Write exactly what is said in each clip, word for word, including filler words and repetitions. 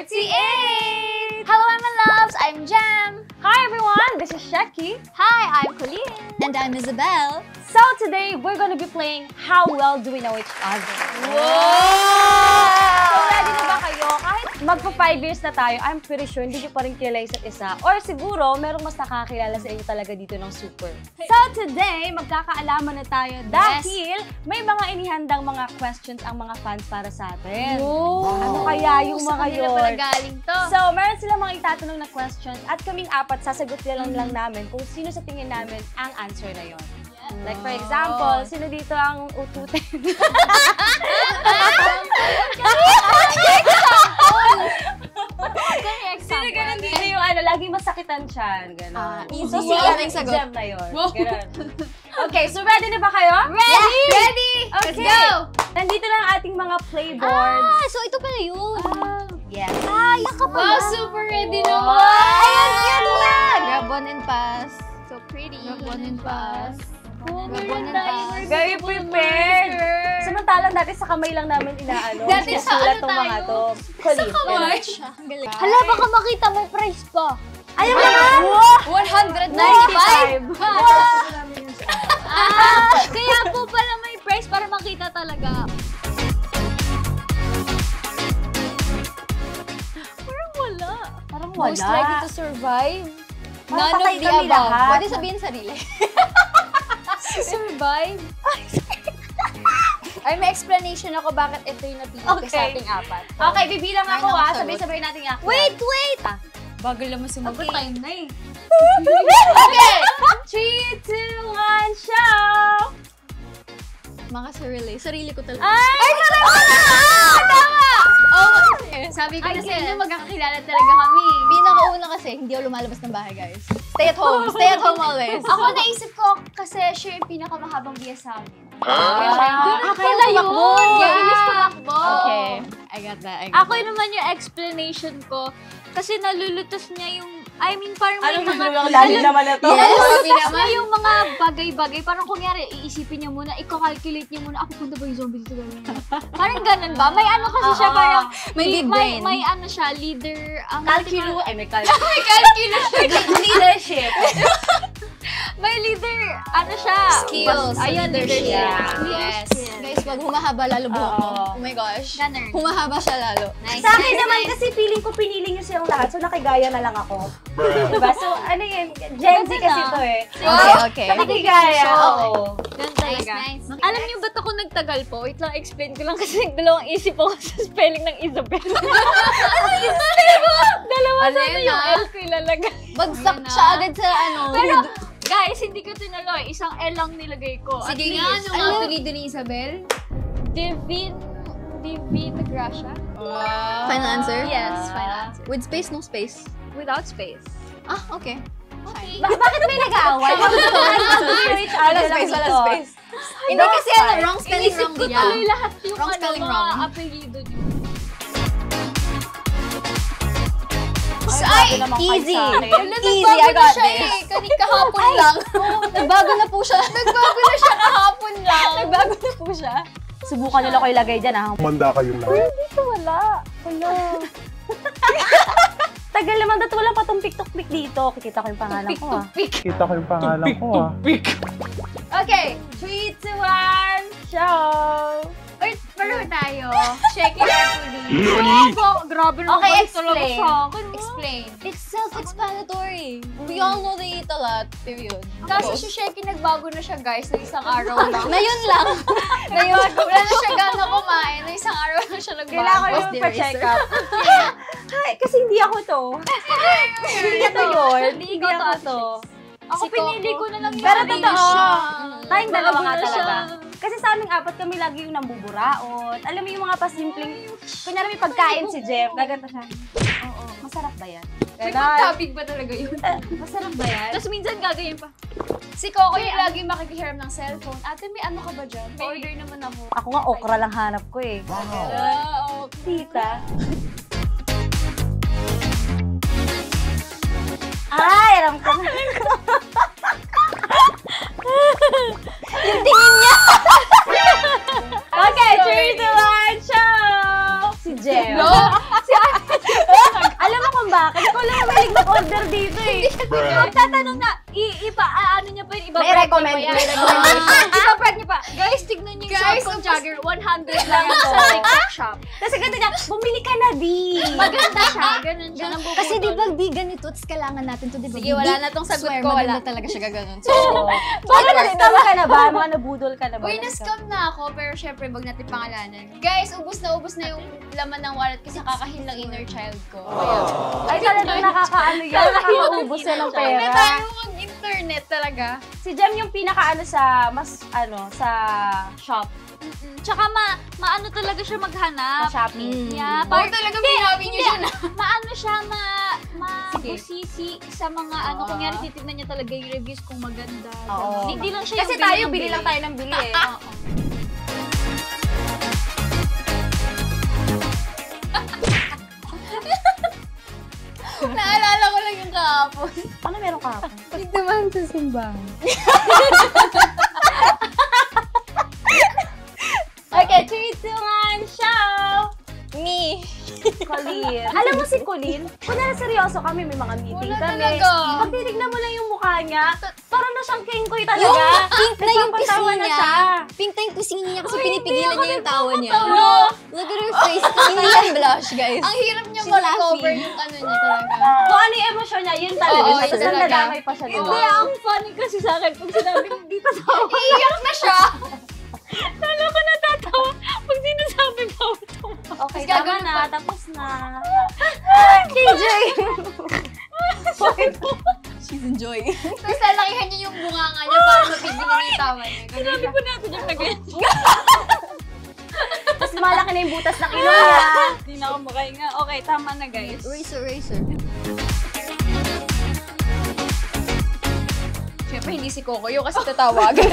M N L forty-eight! Hello M N Loves, I'm Jem! Hi everyone, this is Sheki! Hi, I'm Coleen! And I'm Yzabel! So today, we're gonna be playing How Well Do We Know Each Other? Whoa! So ready na ba kayo? Kahit magpa five years na tayo, I'm pretty sure hindi nyo pa rin kilala isa't isa. Or siguro, merong mas nakakilala sa inyo talaga dito ng super. So today, magkakaalaman na tayo dahil yes. may mga inihandang mga questions ang mga fans para sa atin. Whoa! Ano kaya yung mga yun? Sa kanila pala galing to. So meron silang mga itatanong na questions at kaming apat sasagot lang, mm-hmm. lang namin kung sino sa tingin namin ang answer na yun. Like for example, oh. sino dito ang ututin? Sino ganun dito yung ano, laging masakitan siya. Ganon. So si Jem sagot. Jem na yun. Okay, so ready na ba kayo? Ready! Ready! Okay. Let's go! Nandito na ang ating mga playboards. Ah, so ito pala yun. Ah, yes. Ah, wow, super ready naman! Ayan, yan lang! Grab one and pass. So pretty. Grab one and pass. Oh, nice. Very prepared! Samantalang dati sa kamay lang namin inaano. Dati sa ano tayo? Sa kamay? Hala, baka makita mo price pa. Ayun na nga! one ninety-five! Kaya po pala may price para makita talaga. Parang wala. Parang wala. Most likely to survive. None of the above. Pwede sabihin sarili. Survive? Ay, may explanation ako bakit ito yung napili ko okay. sa ating apat. So, okay, bibilang ako ah. Sabay-sabay natin yung akin. Wait, wait! Ah, bagal naman sumagot. Abot time na eh. Okay! three, two, one, show! Mga sarili. Sarili ko talaga. Ay! Ay, sarili ko talaga! Tama! Oh, sabi ko na sa inyo, magkakakilala talaga kami. Pinakauna kasi, hindi ako lumalabas ng bahay, guys. Stay at home. Stay at home always. Ako naisip ko kasi siya yung pinakamahabang biya sa amin. Ah, pala yun! Yeah, he used to bakbo. Okay, I got that. I got ako that. Naman yung explanation ko kasi nalulutos niya yung I mean, parang may mga... Anong lalo naman na to? Yes! Yung mga bagay-bagay, parang kunyari, iisipin niya muna, i-calculate niya muna, ah, pupunta ba yung zombie dito? Parang ganun ba? May ano kasi siya parang... May big brain. May ano siya, leader... Calculo. Ay, may calculo. May calculo siya. Leadership. May leader, ano siya? Skills. Ayun, leadership. Yes. Guys, wag humahaba lalo buhok mo. Oh my gosh. Humahaba siya lalo. Sa akin naman kasi feeling ko pinili niyo siyang lahat, so nakigaya na lang ako. Diba? So, ano yun? Gen Z kasi ito eh. Okay, okay. Nakikigaya. Oo. Ganun talaga. Alam niyo ba't ako nagtagal po? Wait lang, explain ko lang kasi nagdalawang isip ako sa spelling ng Yzabel. Ano yun? Dalawa sa ano yung L ko ilalagay. Bagsak siya agad sa ano. Pero, guys, hindi ko tinuloy. Isang L lang nilagay ko. Sige nga, ano nga apelido ni Yzabel? Divin... Divin Gracia. Final answer? Yes, final answer. With space, no space. Without space. Ah, okay. Okay. Ba bakit may nag-aaway? Wala space, wala space. Hindi kasi ano, wrong spelling, wrong din. Inisip ko tuloy lahat yung mga apelido niyo. Ay, easy! Easy, I got this! Kahapon lang. Nagbago na po siya. Nagbago na siya kahapon lang. Nagbago na po siya. Subukan nila ko ilagay dyan ah. Manda kayong lang. Hindi ko wala. Wala. Tagal naman dati walang patong piktok-pik dito. Kikita ko yung pangalan ko ah. Kikita ko yung pangalan ko ah. Okay, three, two, one, show! Wait, pareho tayo. Check it out ulit. Grabe naman. Okay, explain. Explain. It's self-explanatory. We all know they eat a lot, period. Kasi si Sheki nagbago na siya guys na isang araw lang. Na yun lang. Na yun. Wala na siya gano'ng kumain. Na isang araw lang siya nagbago. Kailangan ko yung pa-check up. Hi, kasi hindi ako to. Hindi ako yun. Hindi ako to. Ako pinili ko na lang yun. Pero totoo. Tayong dalawa nga talaga. Kasi sa aming apat kami lagi yung nambuburaot. Alam mo yung mga pasimpleng... Kunyari may pagkain si Jeff. Gaganta siya. Oo, oo. Masarap ba yan? May pag-topic ba talaga yun? Masarap ba yan? Tapos minsan gagayin pa. Si Coco yung lagi makikihiram ng cellphone. Ate, may ano ka ba dyan? Order naman ako. Ako nga, okra lang hanap ko eh. Wow. Tita. Ay, alam ko na. Yung tingin niya! Okay, three, two, one, show! Si Jem. No! Si Ate. order dito eh. Magtatanong na, iba, ano niya pa yun, iba brag niya pa yan. Iba brag niya pa. Guys, tignan niyo yung shop kong jogger, one hundred lang ito sa TikTok shop. Tapos ganda niya, bumili ka na di. Maganda siya, ganun siya. Kasi di ba di ganito, tapos kailangan natin ito, di ba? Sige, wala na itong sagot ko, wala. Maganda talaga siya gaganon. Baka na-scam ka na ba? Mga nabudol ka na ba? Uy, na-scam na ako, pero syempre, bag natin pangalanan. Guys, ubus na ubus na yung laman ng wallet kasi kakahin lang inner child ko. Ay, talagang nakakaano yan, nakakaubos na ng pera. May tayo mag-internet talaga. Si Jem yung pinakaano sa, mas ano, sa shop. Tsaka ma, maano talaga siya maghanap. Ma-shopping. Yeah. Oo, talaga binawin niyo siya na. Maano siya, ma, ma-busisi sa mga ano, kunyari titignan niya talaga yung reviews kung maganda. Hindi lang siya yung bili ng bili. Kasi tayo, bili lang tayo ng bili eh. Naalala ko lang yung kahapon. Ano meron kahapon? Nagdumaan sa simbahan. Okay, three, two, one, show! Me. Coleen. Alam mo si Coleen, kung na seryoso kami, may mga meeting wala kami. Pag titignan mo lang yung mukha niya, parang na siyang kengkoy talaga. Pink na yung pisingin niya. Siya. Pink na yung pisingin niya kasi oh, pinipigilan niya yung tawa niya. No! Look at her face. Hindi yan blush, guys. Ang hirap niya mag-cover yung ano niya talaga. Kung ano yung emosyon niya, yun talaga. Oh, yun talaga. Nadamay pa siya doon. Hindi, ang funny kasi sa akin pag sinabi niya dito sa tawa. Iiyak na siya. Lalo ko natatawa pag sinasabi pa ako tumawa. Okay, tama na. Tapos na. K J! She's enjoying. Tapos lalakihan niya yung bunganga niya para mapigil na yung tawa niya. Sinabi po natin yung nag-end. Tapos malaki na yung butas na kinuha. Hindi na ako makahinga. Okay, tama na guys. Razor, razor. Siyempre, hindi si Coco yung kasi tatawagan.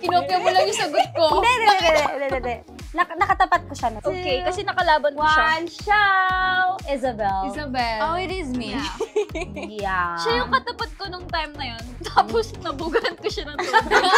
Kinopya mo lang yung sagot ko. Hindi, hindi, hindi, hindi. Nakatapat ko siya na. Okay, kasi nakalaban ko siya. One, show! Yzabel. Yzabel. Oh, it is me. Yeah. Siya yung katapat ko nung time na yun. Tapos, nabugan ko siya ng tubig.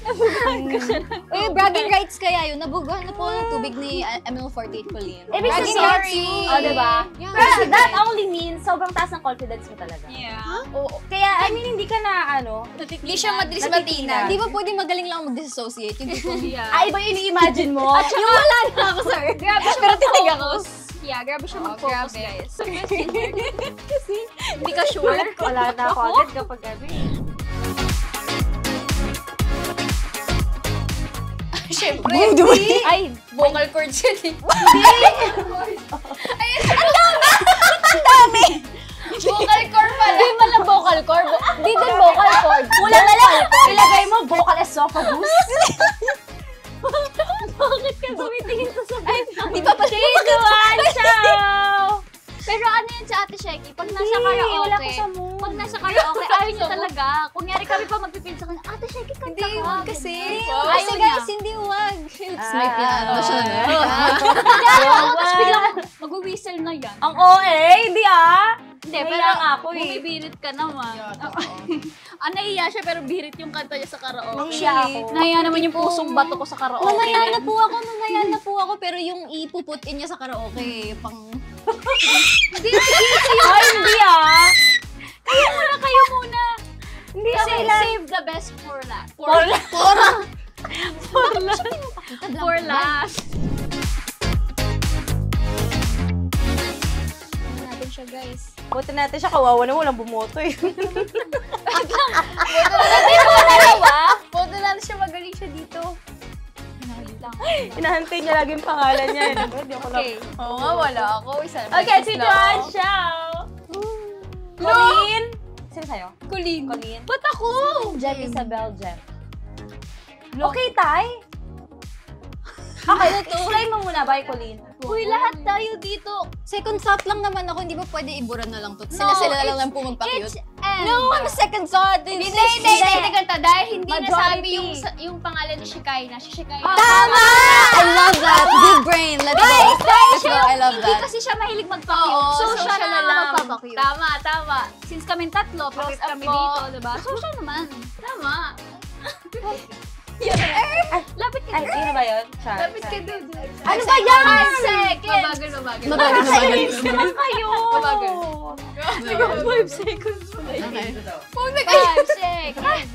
Nabugahan ko siya ng tubig. Uy, bragging rights kaya yun. Nabugahan na po ng tubig ni M N L forty-eight Coleen. Ibig sabihin, sorry! O, diba? Pero that only means sobrang taas ng confidence mo talaga. Yeah. Oo. Kaya, I mean, hindi ka na, ano, hindi siya madris matina. Hindi ba pwede magaling lang mag-disassociate? Ay, ba yun i-imagine mo? Yung wala na ako, sir. Grabe siya mag-focus. Yeah, grabe siya mag-focus, guys. Kasi, hindi ka sure. Wala na ako agad kapag gabi. Siyempre, hindi. Ay, vocal cords yun eh. Hindi! Ayun, ang dami! Ang dami! Vocal cord pala. Hindi mo lang vocal cord. Hindi din vocal cord. Wala na lang. Ilagay mo, vocal esophagus. Bakit ka tumitingin sa sabi? Hindi pa pala. Pero ano yun sa Ate Sheki? Pag nasa karaoke, pag nasa karaoke, ayaw niya talaga. Kunyari kami pa magpipinsa ka na, Ate Sheki, kanta ka. Hindi, huwag kasi. Kasi guys, hindi huwag. It's my piano. Tapos biglang mag-whistle na yan. Ang O A, hindi ah. Hindi, pero ako eh. Bumibirit ka naman. Ah, naiya siya pero birit yung kanta niya sa karaoke. Naiya ako. Naiya naman yung pusong bato ko sa karaoke. Naiya na po ako, naiya na po ako. Pero yung ipuputin niya sa karaoke, pang... Hindi, hindi kayo. Ay, hindi ah. Kayo muna, kayo muna. Hindi ako lang. Save the best for last. For last. For last. For last. For last. Siya, guys. Boto natin siya. Kawawa na walang bumoto eh. Boto natin siya magalawa. Boto natin siya magaling siya dito. Inahantay niya lagi yung pangalan niya. Okay. Oo nga, wala ako. Okay, si John, ciao! Coleen! Sino sa'yo? Coleen. Coleen. Ba't ako? Jem, Yzabel, Jem. Okay, Tay? Okay, explain mo muna ba, Coleen? Uy, lahat tayo dito. Second thought lang naman ako, hindi ba pwede ibura na lang to? Sila-sila lang lang po magpa-cute. No, I'm second thought. Hindi, hindi, hindi kanta. Dahil hindi nasabi yung pangalan ni Sheki na. Tama! I love that. Big brain. Let's go. Let's go. I love that. Hindi kasi siya mahilig magpa-cute. So, siya na lang magpa-cute. Tama, tama. Since kaming tatlo, pros kami dito, diba? So, siya naman. Tama. Ay, lapit ka. Ay, ano ba yun? Lapit ka doon. Ano ba yan? five seconds. Mabagal, mabagal. Mabagal, mabagal. Naman kayo. Mabagal. five seconds. Huwag na kayo. five seconds.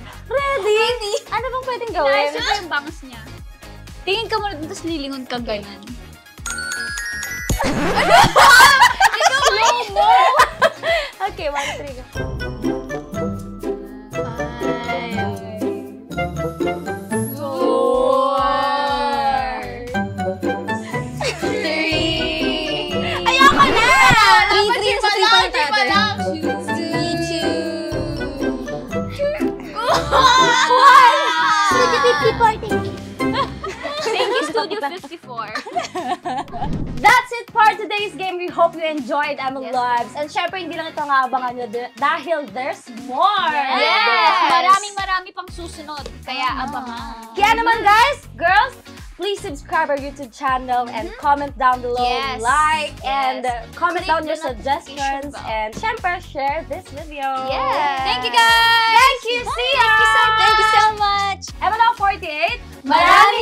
Ready? Ano bang pwedeng gawin? Nasa yung bangs niya. Tingin ka muna doon, tapos lilingon ka ganyan. Ano ba? Ito low mo. Okay, one, three, go. That's it for today's game. We hope you enjoyed, M N L loves. And syempre, hindi lang ito ang aabangan nyo dahil there's more. Yes! yes. Maraming marami pang susunod. Kaya ah. abangan. Kaya naman guys, girls, please subscribe our YouTube channel and mm-hmm. comment down below. Yes. Like yes. and uh, comment Click down your suggestions. And syempre, share this video. Yes. Thank you guys! Thank you! Bye. See ya! Thank you so, thank you so much! M N L forty-eight, marami!